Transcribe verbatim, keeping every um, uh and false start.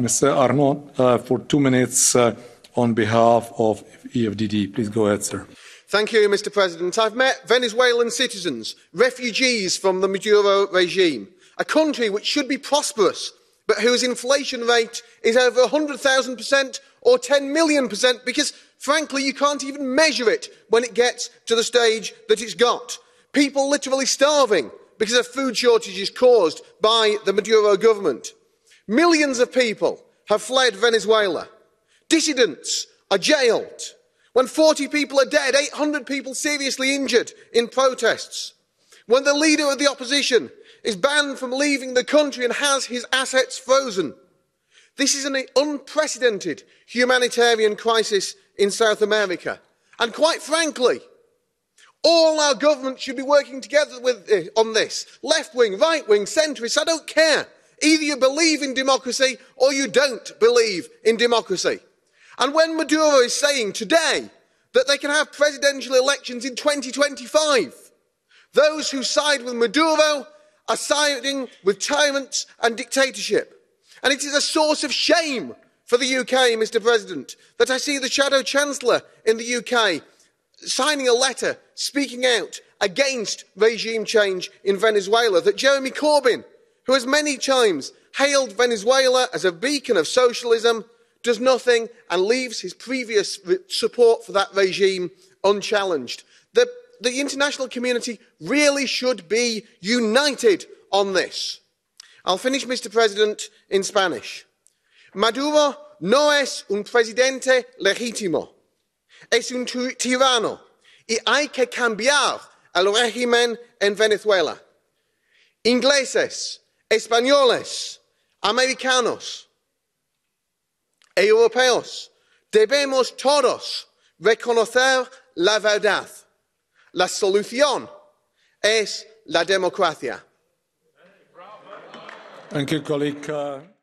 Mister Arnott, uh, for two minutes uh, on behalf of E F D D. Please go ahead, sir. Thank you, Mister President. I've met Venezuelan citizens, refugees from the Maduro regime, a country which should be prosperous, but whose inflation rate is over one hundred thousand percent or ten million percent, because, frankly, you can't even measure it when it gets to the stage that it's got. People literally starving because of food shortages caused by the Maduro government. Millions of people have fled Venezuela. Dissidents are jailed. When forty people are dead, eight hundred people seriously injured in protests. When the leader of the opposition is banned from leaving the country and has his assets frozen. This is an unprecedented humanitarian crisis in South America. And quite frankly, all our governments should be working together with, uh, on this. Left wing, right wing, centrists, I don't care. Either you believe in democracy or you don't believe in democracy. And when Maduro is saying today that they can have presidential elections in twenty twenty-five, those who side with Maduro are siding with tyrants and dictatorship. And it is a source of shame for the U K, Mister President, that I see the Shadow Chancellor in the U K signing a letter speaking out against regime change in Venezuela, that Jeremy Corbyn, who has many times hailed Venezuela as a beacon of socialism, does nothing and leaves his previous support for that regime unchallenged. The, the international community really should be united on this. I'll finish, Mister President, in Spanish. Maduro no es un presidente legítimo. Es un tirano. Y hay que cambiar el régimen en Venezuela. Ingleses, españoles, americanos, europeos, debemos todos reconocer la verdad. La solución es la democracia. Thank you, colleague.